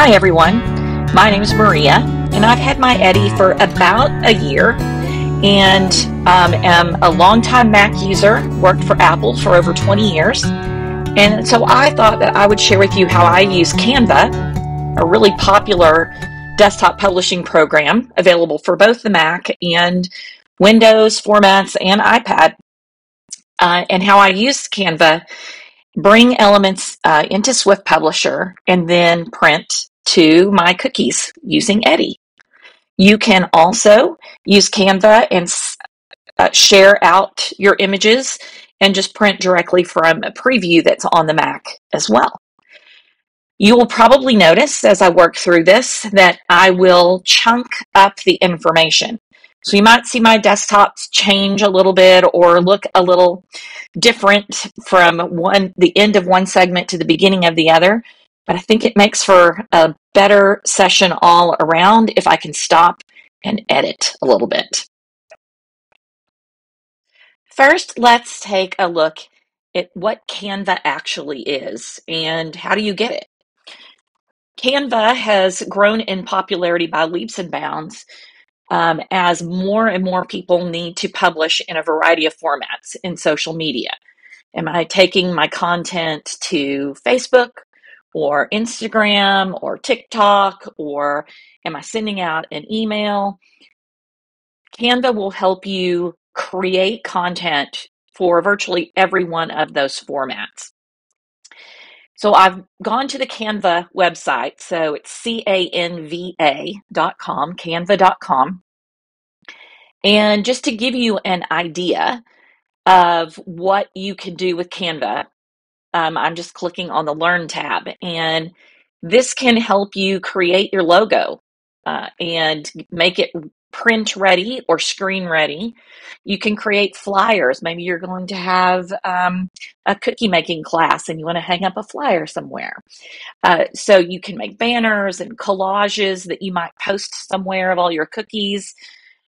Hi everyone, my name is Maria and I've had my Eddie for about a year and am a longtime Mac user, worked for Apple for over 20 years. And so I thought that I would share with you how I use Canva, a really popular desktop publishing program available for both the Mac and Windows formats and iPad, and how I use Canva, bring elements into Swift Publisher, and then print to my cookies using Eddie. You can also use Canva and share out your images and just print directly from a preview that's on the Mac as well. You will probably notice as I work through this that I will chunk up the information. So you might see my desktops change a little bit or look a little different from the end of one segment to the beginning of the other, but I think it makes for a better session all around if I can stop and edit a little bit. First, let's take a look at what Canva actually is and how do you get it. Canva has grown in popularity by leaps and bounds, as more and more people need to publish in a variety of formats in social media. Am I taking my content to Facebook or Instagram or TikTok, or am I sending out an email? Canva will help you create content for virtually every one of those formats. So I've gone to the Canva website, so it's canva.com, canva.com. And just to give you an idea of what you can do with Canva, I'm just clicking on the Learn tab, and this can help you create your logo and make it print ready or screen ready. You can create flyers. Maybe you're going to have a cookie making class and you want to hang up a flyer somewhere. So you can make banners and collages that you might post somewhere of all your cookies.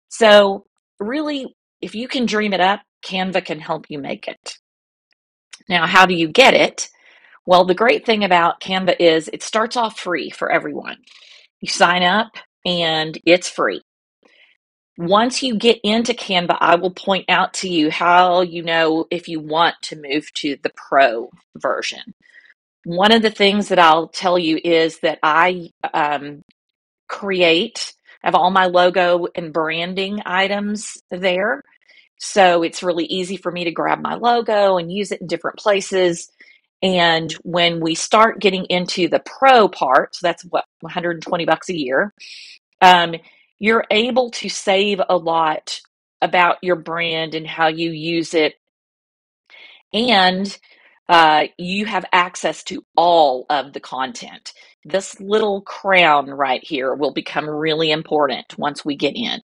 So really, if you can dream it up, Canva can help you make it. Now, how do you get it? Well, the great thing about Canva is it starts off free for everyone. You sign up and it's free. Once you get into Canva, I will point out to you how you know if you want to move to the pro version. One of the things that I'll tell you is that I have all my logo and branding items there. So it's really easy for me to grab my logo and use it in different places. And when we start getting into the pro part, so that's what, $120 a year, you're able to save a lot about your brand and how you use it. And you have access to all of the content. This little crown right here will become really important once we get in.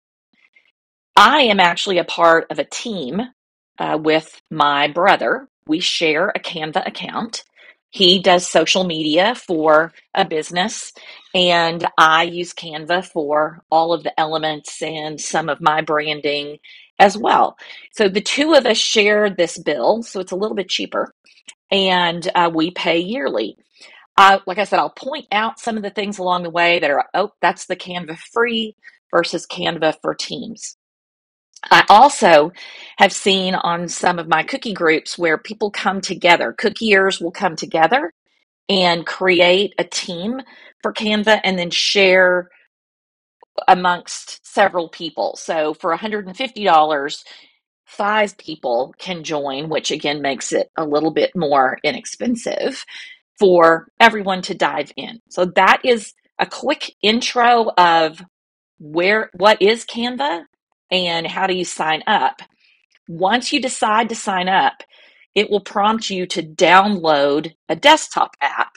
I am actually a part of a team with my brother. We share a Canva account. He does social media for a business, and I use Canva for all of the elements and some of my branding as well. So the two of us share this bill, so it's a little bit cheaper, and we pay yearly. Like I said, I'll point out some of the things along the way that are, that's the Canva free versus Canva for teams. I also have seen on some of my cookie groups where people come together, cookiers will come together and create a team for Canva and then share amongst several people. So for $150, 5 people can join, which again makes it a little bit more inexpensive for everyone to dive in. So that is a quick intro of what is Canva and how do you sign up. Once you decide to sign up, it will prompt you to download a desktop app,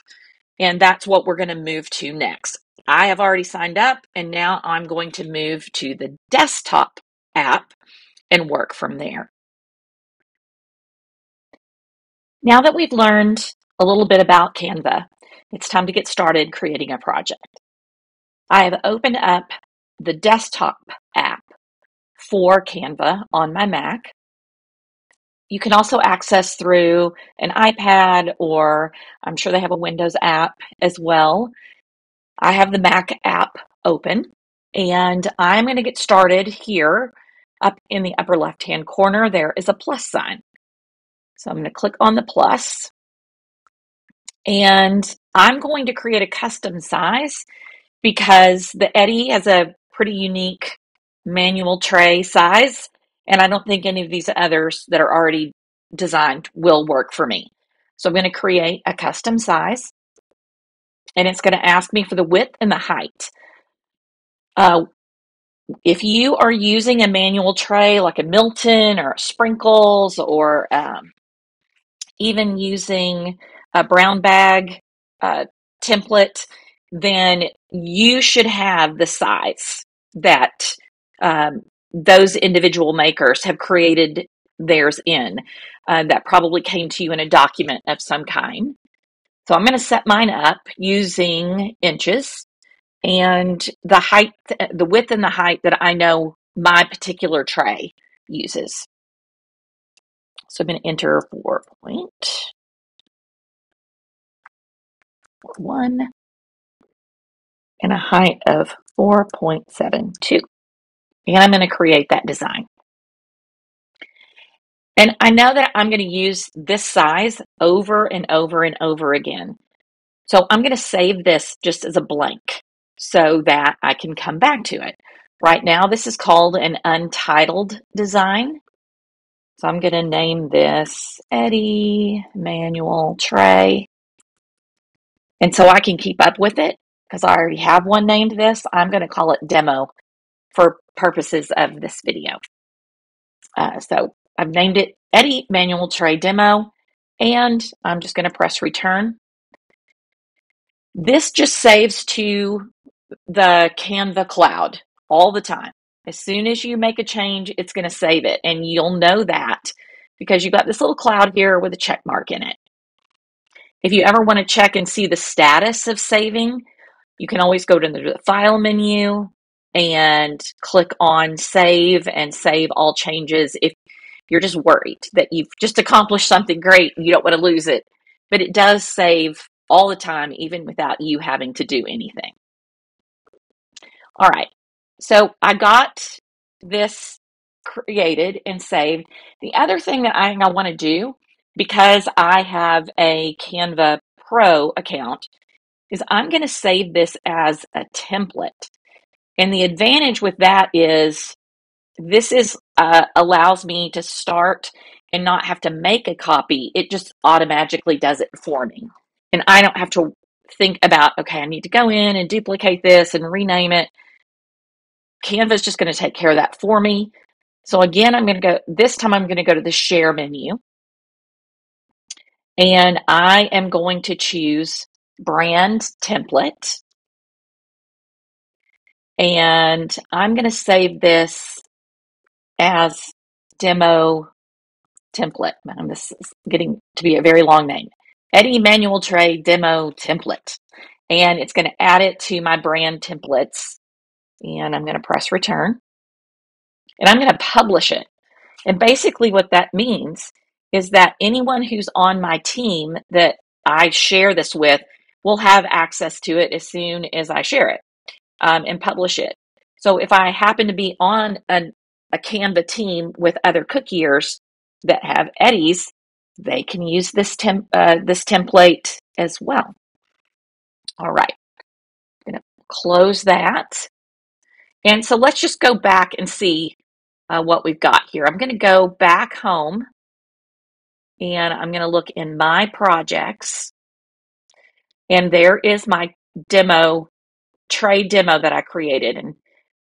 and that's what we're going to move to next. I have already signed up, and now I'm going to move to the desktop app and work from there. Now that we've learned a little bit about Canva, it's time to get started creating a project. I have opened up the desktop app for Canva on my Mac. You can also access through an iPad, or I'm sure they have a Windows app as well. I have the Mac app open, and I'm going to get started here. Up in the upper left-hand corner, there is a plus sign. So I'm going to click on the plus, and I'm going to create a custom size because the Eddie has a pretty unique manual tray size, and I don't think any of these others that are already designed will work for me. So I'm going to create a custom size, and it's going to ask me for the width and the height. If you are using a manual tray like a Milton or a Sprinkles or even using a brown bag template, then you should have the size that those individual makers have created theirs in. That probably came to you in a document of some kind. So I'm going to set mine up using inches, and the height, the width and the height that I know my particular tray uses. So I'm going to enter 4.1 and a height of 4.72. And I'm going to create that design. And I know that I'm going to use this size over and over and over again. So I'm going to save this just as a blank so that I can come back to it. Right now, this is called an untitled design. So I'm going to name this Eddie Manual Tray. And so I can keep up with it because I already have one named this. I'm going to call it Demo for purposes of this video. So I've named it Eddie Manual Tray Demo, and I'm just going to press return. This just saves to the Canva cloud all the time. As soon as you make a change, it's going to save it, and you'll know that because you've got this little cloud here with a check mark in it. If you ever want to check and see the status of saving, you can always go to the file menu and click on save and save all changes if you're just worried that you've just accomplished something great and you don't want to lose it. But it does save all the time, even without you having to do anything. All right, so I got this created and saved. The other thing that I want to do, because I have a Canva Pro account, is I'm going to save this as a template. And the advantage with that is this is allows me to start and not have to make a copy. It just automatically does it for me. And I don't have to think about, okay, I need to go in and duplicate this and rename it. Canva's just going to take care of that for me. So again, I'm going to go, this time I'm going to go to the share menu. And I am going to choose brand template. And I'm going to save this as demo template. This is getting to be a very long name. Eddie Manual Tray Demo Template. And it's going to add it to my brand templates. And I'm going to press return. And I'm going to publish it. And basically what that means is that anyone who's on my team that I share this with will have access to it as soon as I share it and publish it. So if I happen to be on a Canva team with other cookiers that have Eddies, they can use this this template as well. All right, I'm going to close that. And so let's just go back and see what we've got here. I'm going to go back home, and I'm going to look in my projects. And there is my demo, tray demo that I created. And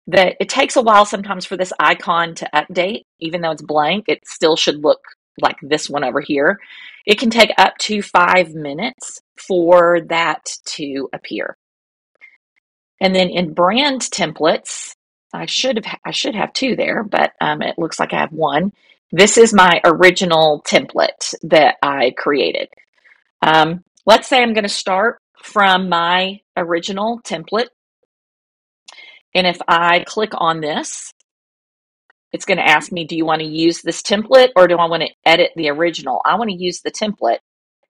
that it takes a while sometimes for this icon to update. Even though it's blank, it still should look like this one over here. It can take up to 5 minutes for that to appear. And then in brand templates, I should have two there, but it looks like I have one. This is my original template that I created. Let's say I'm going to start from my original template. And if I click on this, it's going to ask me, do you want to use this template or do I want to edit the original? I want to use the template.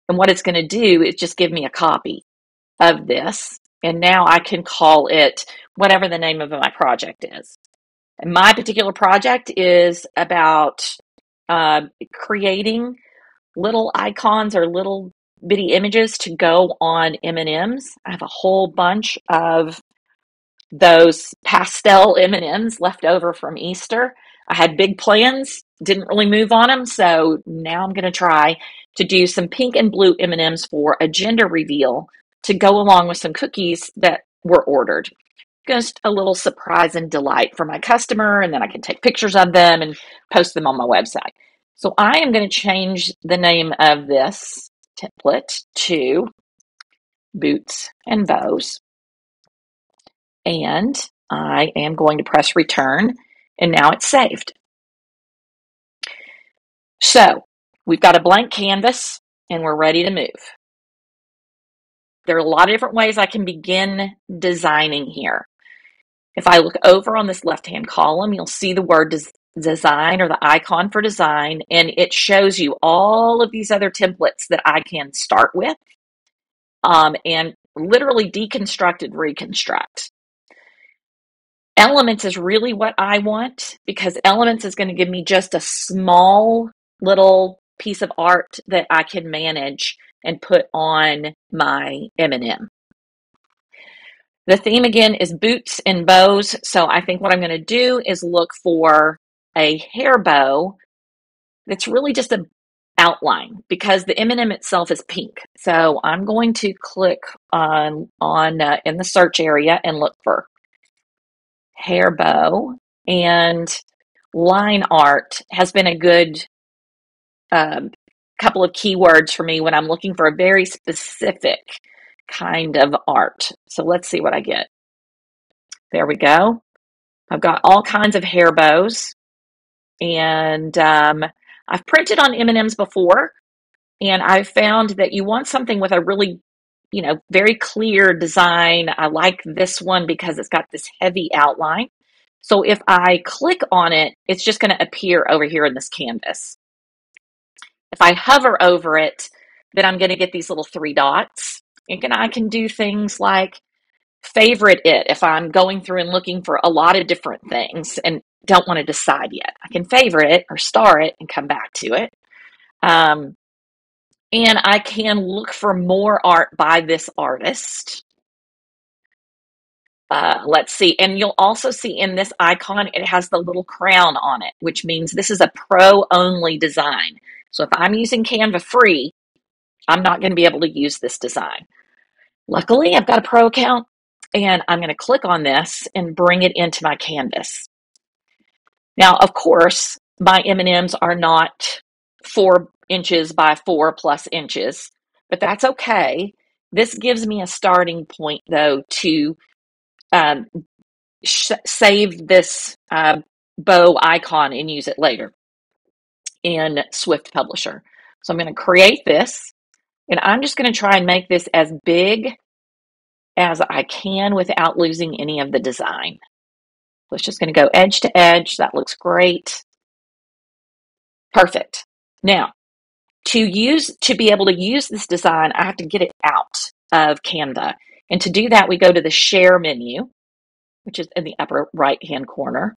And what it's going to do is just give me a copy of this. And now I can call it whatever the name of my project is. And my particular project is about creating little icons or little bitty images to go on M&Ms. I have a whole bunch of those pastel M&Ms left over from Easter. I had big plans, didn't really move on them. So now I'm going to try to do some pink and blue M&Ms for a gender reveal to go along with some cookies that were ordered. Just a little surprise and delight for my customer, and then I can take pictures of them and post them on my website. So I am going to change the name of this template to Boots and Bows. And I am going to press return, and now it's saved. So we've got a blank canvas and we're ready to move. There are a lot of different ways I can begin designing here. If I look over on this left-hand column, you'll see the word design or the icon for design, and it shows you all of these other templates that I can start with and literally deconstruct and reconstruct. Elements is really what I want, because Elements is going to give me just a small little piece of art that I can manage and put on my M&M. The theme again is boots and bows. So I think what I'm going to do is look for a hair bow that's really just an outline, because the M&M itself is pink. So I'm going to click on in the search area and look for hair bow, and line art has been a good couple of keywords for me when I'm looking for a very specific kind of art. So let's see what I get. There we go. I've got all kinds of hair bows, and I've printed on M&Ms before, and I've found that you want something with a really, you know, very clear design. I like this one because it's got this heavy outline. So if I click on it, it's just going to appear over here in this canvas. If I hover over it, then I'm going to get these little three dots. And I can do things like favorite it if I'm going through and looking for a lot of different things and don't want to decide yet. I can favorite it or star it and come back to it. And I can look for more art by this artist. Let's see. And you'll also see in this icon, it has the little crown on it, which means this is a pro-only design. So if I'm using Canva free, I'm not going to be able to use this design. Luckily, I've got a pro account, and I'm going to click on this and bring it into my canvas. Now, of course, my M&Ms are not 4 inches by 4+ inches, but that's okay. This gives me a starting point, though, to save this bow icon and use it later in Swift Publisher. So I'm going to create this, and I'm just going to try and make this as big as I can without losing any of the design. So it's just going to go edge to edge. That looks great. Perfect. Now, to be able to use this design, I have to get it out of Canva. And to do that, we go to the Share menu, which is in the upper right-hand corner.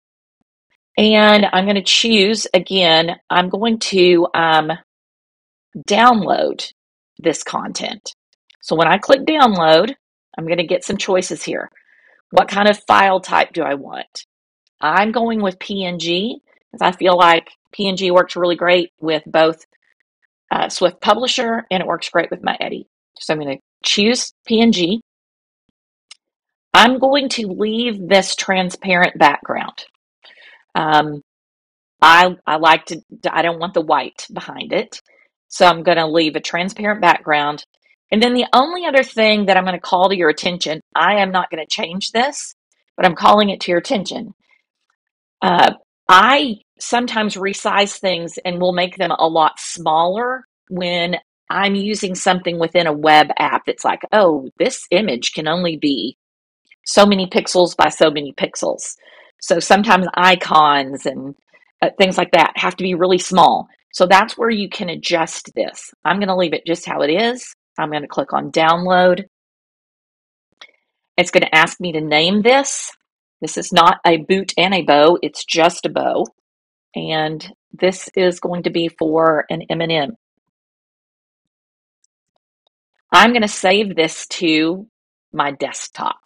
And I'm going to choose, again, I'm going to download this content. So when I click download, I'm going to get some choices here. What kind of file type do I want? I'm going with PNG, because I feel like PNG works really great with both Swift Publisher, and it works great with my Eddie. So I'm going to choose PNG. I'm going to leave this transparent background. I like to, I don't want the white behind it. So I'm going to leave a transparent background. And then the only other thing that I'm going to call to your attention, I am not going to change this, but I'm calling it to your attention. I sometimes resize things and will make them a lot smaller when I'm using something within a web app. It's like, oh, this image can only be so many pixels by so many pixels. So sometimes icons and things like that have to be really small. So that's where you can adjust this. I'm going to leave it just how it is. I'm going to click on download. It's going to ask me to name this. This is not a boot and a bow. It's just a bow. And this is going to be for an M&M. I'm going to save this to my desktop.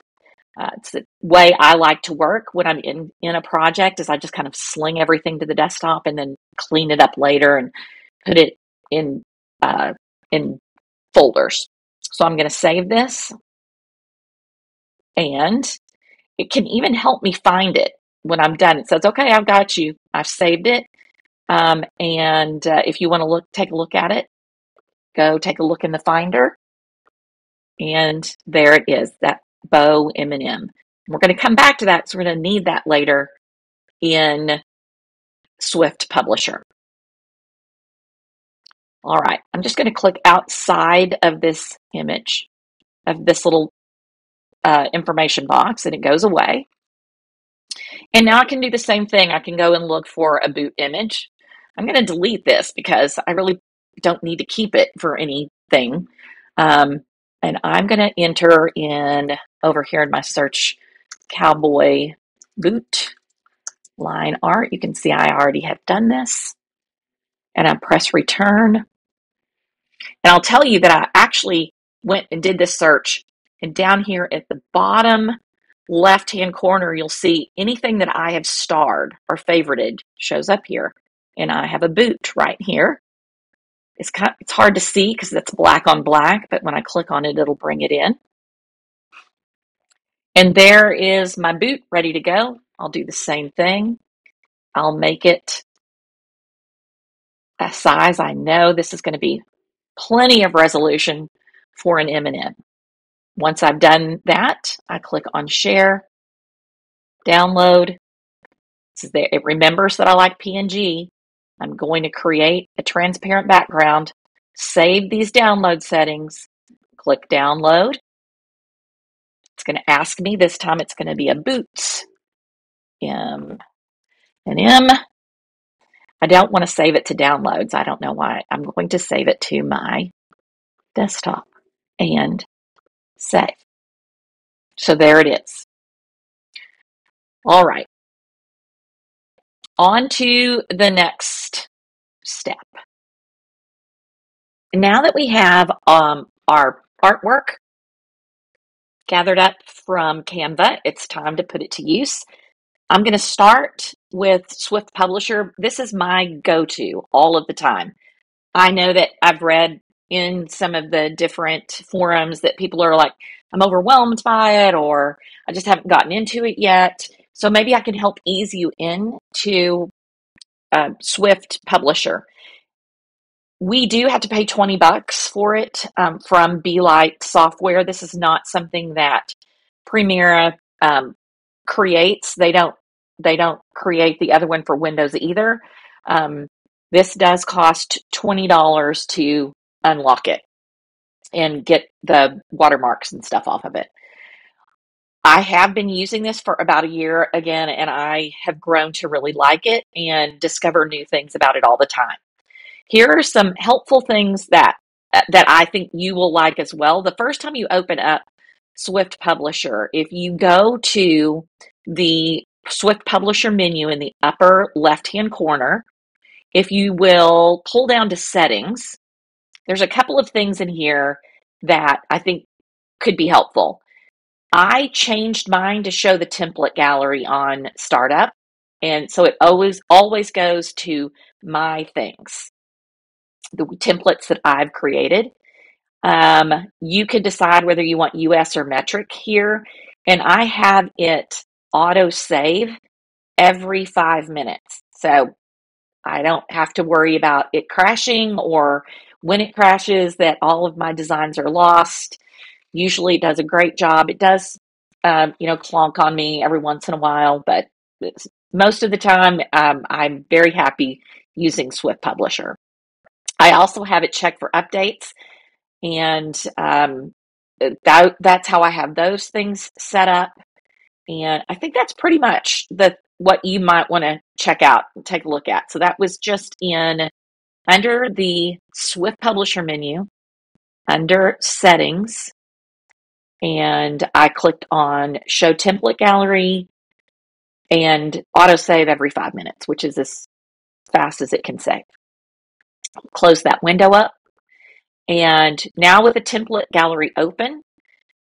It's the way I like to work when I'm in a project is I just kind of sling everything to the desktop and then clean it up later and put it in folders. So I'm going to save this. And it can even help me find it when I'm done. It says, okay, I've got you. I've saved it. And if you want to take a look at it, go take a look in the Finder. And there it is, that bow M&M. We're going to come back to that, so we're going to need that later in Swift Publisher. All right, I'm just going to click outside of this image, of this little information box, and it goes away. And now I can do the same thing. I can go and look for a boot image. I'm going to delete this because I really don't need to keep it for anything. And I'm going to enter in over here in my search, cowboy boot line art. You can see I already have done this. And I press return. And I'll tell you that I actually went and did this search. And down here at the bottom left-hand corner, you'll see anything that I have starred or favorited shows up here. And I have a boot right here. It's hard to see because that's black on black, but when I click on it, it'll bring it in. And there is my boot ready to go. I'll do the same thing. I'll make it a size. I know this is going to be plenty of resolution for an M&M. Once I've done that, I click on Share, Download. It remembers that I like PNG. I'm going to create a transparent background, save these download settings, click Download. It's going to ask me, this time it's going to be a boot, M&M. I don't want to save it to downloads. I don't know why. I'm going to save it to my desktop and save. So there it is. All right. On to the next step. Now that we have our artwork gathered up from Canva, it's time to put it to use. I'm going to start with Swift Publisher. This is my go-to all of the time. I know that I've read in some of the different forums that people are like, I'm overwhelmed by it, or I just haven't gotten into it yet. So maybe I can help ease you in to Swift Publisher. We do have to pay $20 for it from BeLight Software. This is not something that Primera creates. They don't create the other one for Windows either. This does cost $20 to unlock it and get the watermarks and stuff off of it. I have been using this for about a year again, and I have grown to really like it and discover new things about it all the time. Here are some helpful things that I think you will like as well. The first time you open up Swift Publisher, if you go to the Swift Publisher menu in the upper left-hand corner, if you will pull down to Settings, there's a couple of things in here that I think could be helpful. I changed mine to show the template gallery on startup, and so it always goes to my things, the templates that I've created. You could decide whether you want US or metric here, and I have it auto save every 5 minutes, so I don't have to worry about it crashing or when it crashes, that all of my designs are lost. Usually it does a great job. It does, clonk on me every once in a while, but most of the time I'm very happy using Swift Publisher. I also have it checked for updates, and that's how I have those things set up. And I think that's pretty much what you might want to check out and take a look at. So that was just under the Swift Publisher menu, under Settings, and I clicked on Show Template Gallery and autosave every 5 minutes, which is as fast as it can save. Close that window up. And now with the template gallery open,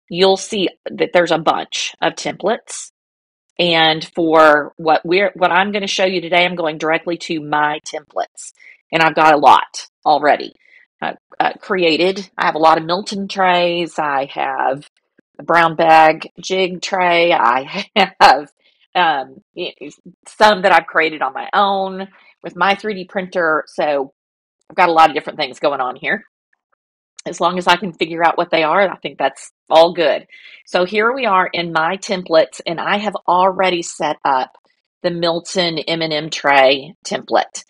you'll see that there's a bunch of templates. And for what I'm going to show you today, I'm going directly to my templates. And I've got a lot already created. I have a lot of Milton trays. I have a brown bag jig tray. I have some that I've created on my own with my 3D printer. So I've got a lot of different things going on here. As long as I can figure out what they are, I think that's all good. So here we are in my templates, and I have already set up the Milton M&M tray template.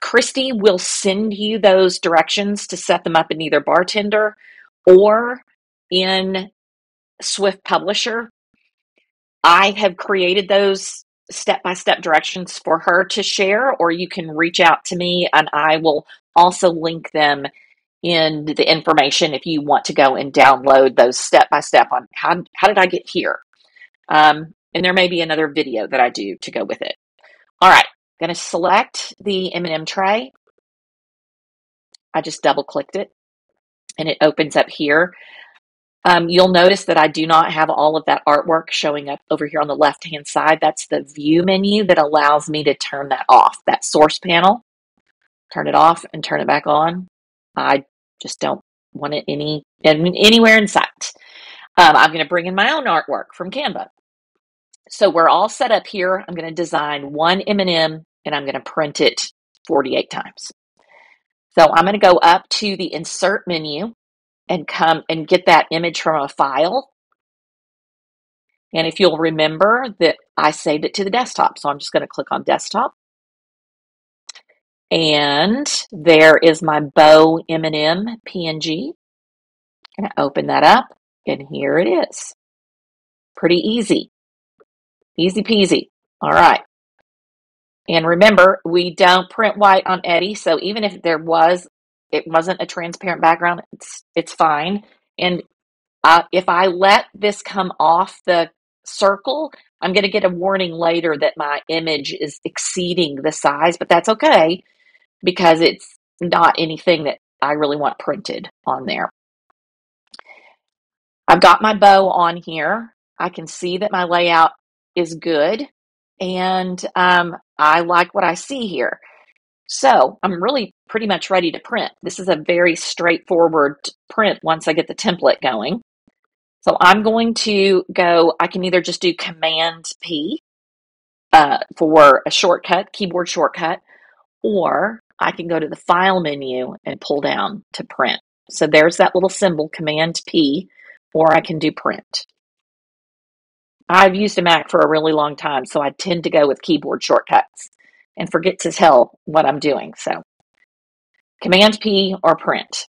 Christy will send you those directions to set them up in either Bartender or in Swift Publisher. I have created those step-by-step directions for her to share, or you can reach out to me, and I will also link them in the information if you want to go and download those step-by-step on how did I get here. And there may be another video that I do to go with it. All right, I'm going to select the M&M tray. I just double-clicked it, and it opens up here. You'll notice that I do not have all of that artwork showing up over here on the left-hand side. That's the view menu that allows me to turn that off, that source panel. Turn it off and turn it back on. I just don't want it anywhere in sight. I'm going to bring in my own artwork from Canva. So we're all set up here. I'm going to design one M&M, and I'm going to print it 48 times. So I'm going to go up to the Insert menu and come and get that image from a file. And if you'll remember that I saved it to the desktop, so I'm just going to click on Desktop. And there is my bow M&M PNG. I'm going to open that up, and here it is. Pretty easy. Easy peasy. All right. And remember, we don't print white on Eddie, so even if there was, it wasn't a transparent background, it's fine. And if I let this come off the circle, I'm going to get a warning later that my image is exceeding the size, but that's okay, because it's not anything that I really want printed on there. I've got my bow on here. I can see that my layout is good, and I like what I see here. So I'm really pretty much ready to print. This is a very straightforward print once I get the template going. So I'm going to go, I can either just do Command P for a shortcut, keyboard shortcut, or I can go to the File menu and pull down to print. So there's that little symbol, Command P, or I can do print. I've used a Mac for a really long time, so I tend to go with keyboard shortcuts and forget as hell what I'm doing. So Command P or print.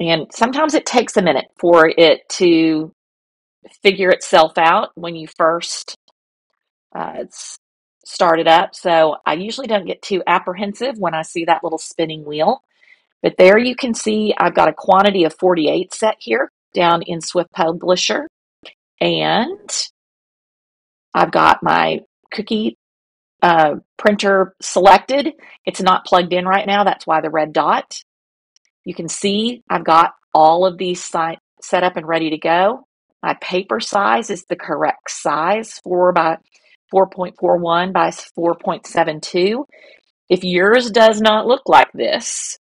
And sometimes it takes a minute for it to figure itself out when you first start it up. So I usually don't get too apprehensive when I see that little spinning wheel. But there you can see I've got a quantity of 48 set here down in Swift Publisher. And I've got my cookie printer selected. It's not plugged in right now. That's why the red dot. You can see I've got all of these set up and ready to go. My paper size is the correct size, 4 by 4.41 by 4.72. If yours does not look like this,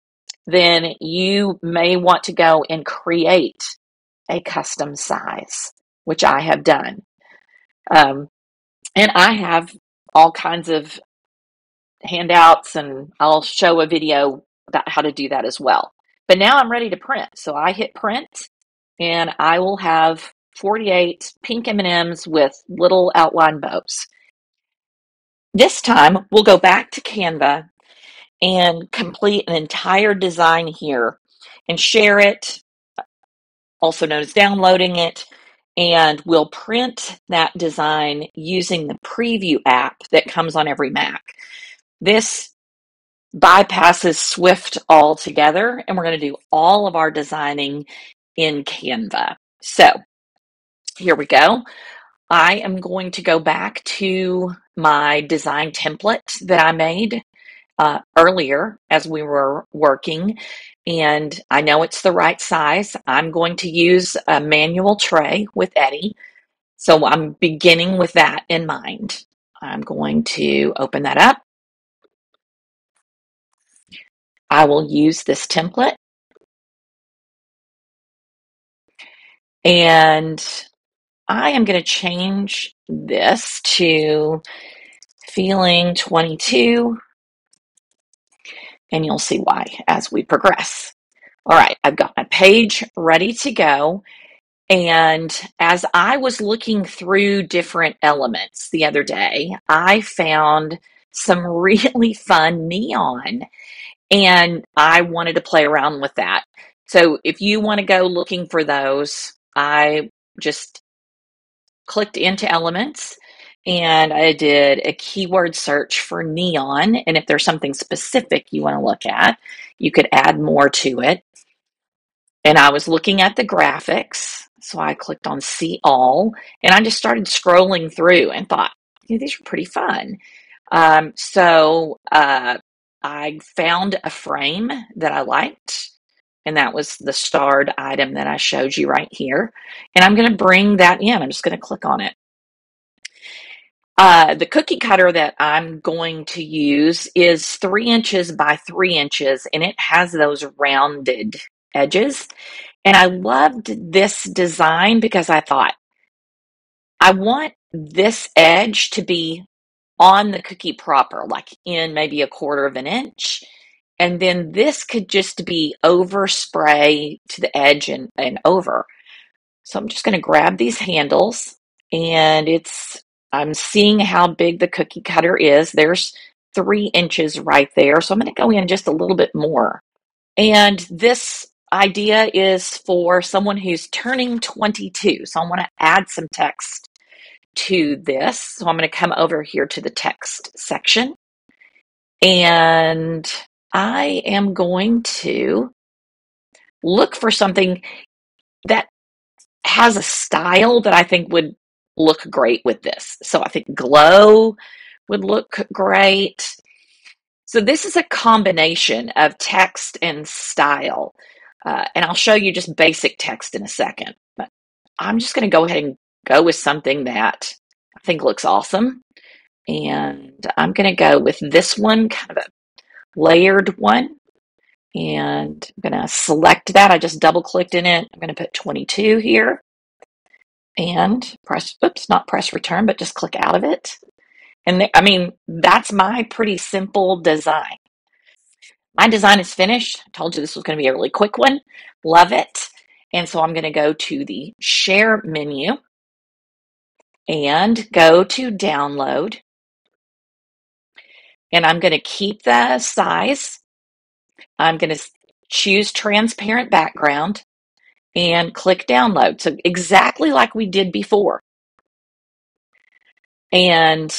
then you may want to go and create a custom size, which I have done. And I have all kinds of handouts, and I'll show a video about how to do that as well. But now I'm ready to print. So I hit print, and I will have 48 pink M&Ms with little outline bows. This time, we'll go back to Canva and complete an entire design here and share it, also known as downloading it. And we'll print that design using the Preview app that comes on every Mac. This bypasses Swift altogether, and we're going to do all of our designing in Canva. So here we go. I am going to go back to my design template that I made earlier as we were working. And I know it's the right size. I'm going to use a manual tray with Eddie. So I'm beginning with that in mind. I'm going to open that up. I will use this template. And I am going to change this to feeling 22. And you'll see why as we progress. All right, I've got my page ready to go. And as I was looking through different elements the other day, I found some really fun neon. And I wanted to play around with that. So if you want to go looking for those, I just clicked into Elements and I did a keyword search for neon. And if there's something specific you want to look at, you could add more to it. And I was looking at the graphics. So I clicked on See All and I just started scrolling through and thought, yeah, these are pretty fun. I found a frame that I liked. And that was the starred item that I showed you right here. And I'm going to bring that in. I'm just going to click on it. The cookie cutter that I'm going to use is 3 inches by 3 inches. And it has those rounded edges. And I loved this design because I thought, I want this edge to be on the cookie proper, like in maybe 1/4 of an inch. And then this could just be overspray to the edge and over. So I'm just going to grab these handles and I'm seeing how big the cookie cutter is. There's 3 inches right there. So I'm going to go in just a little bit more. And this idea is for someone who's turning 22. So I want to add some text to this. So I'm going to come over here to the text section and I am going to look for something that has a style that I think would look great with this. So I think glow would look great. So this is a combination of text and style. And I'll show you just basic text in a second. But I'm just going to go ahead and go with something that I think looks awesome. And I'm going to go with this one, kind of a layered one, and I'm going to select that. I just double clicked in it. I'm going to put 22 here and press, oops, not press return, but just click out of it. And I mean, that's my pretty simple design. My design is finished. I told you this was going to be a really quick one. Love it. And so I'm going to go to the share menu and go to download. And I'm going to keep the size. I'm going to choose transparent background and click download. So exactly like we did before. And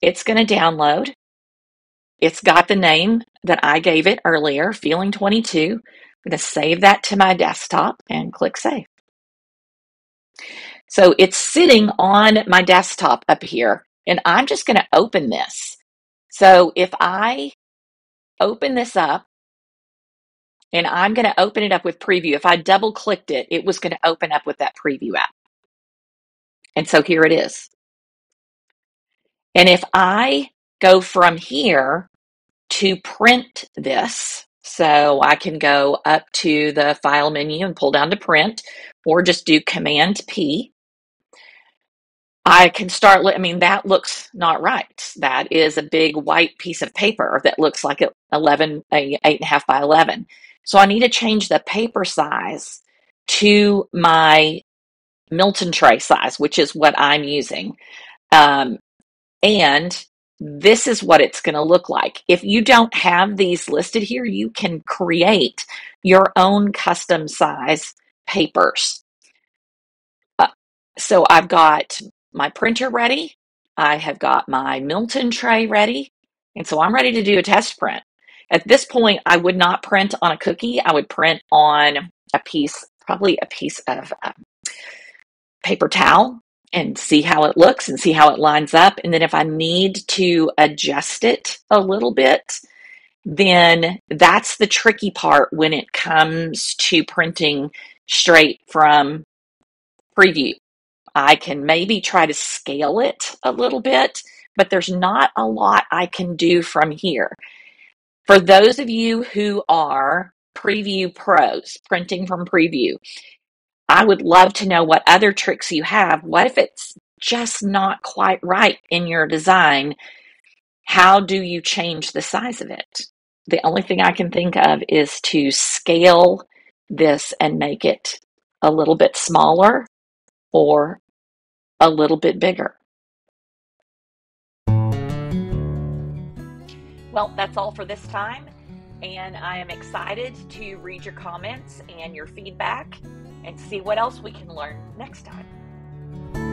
it's going to download. It's got the name that I gave it earlier, Feeling 22. I'm going to save that to my desktop and click save. So it's sitting on my desktop up here. And I'm just going to open this. So if I open this up, and I'm going to open it up with Preview. If I double clicked it, it was going to open up with that Preview app. And so here it is. And if I go from here to print this, so I can go up to the file menu and pull down to print, or just do Command P. I can start, I mean, that looks not right. That is a big white piece of paper that looks like 8.5 by 11. So I need to change the paper size to my Milton tray size, which is what I'm using. And this is what it's going to look like. If you don't have these listed here, you can create your own custom size papers. So I've got my printer ready. I have got my Milton tray ready. And so I'm ready to do a test print. At this point, I would not print on a cookie. I would print on a piece, probably a piece of paper towel and see how it looks and see how it lines up. And then if I need to adjust it a little bit, then that's the tricky part when it comes to printing straight from Preview. I can maybe try to scale it a little bit, but there's not a lot I can do from here. For those of you who are Preview pros, printing from Preview, I would love to know what other tricks you have. What if it's just not quite right in your design? How do you change the size of it? The only thing I can think of is to scale this and make it a little bit smaller or a little bit bigger. Well, that's all for this time, and I am excited to read your comments and your feedback and see what else we can learn next time.